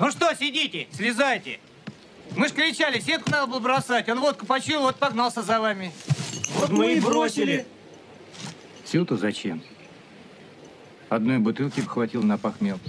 Ну что, сидите, слезайте. Мы ж кричали, сетку надо было бросать. Он водку почуял, вот погнался за вами. Вот мы и бросили. Сил-то зачем? Одной бутылки бы хватило на похмел.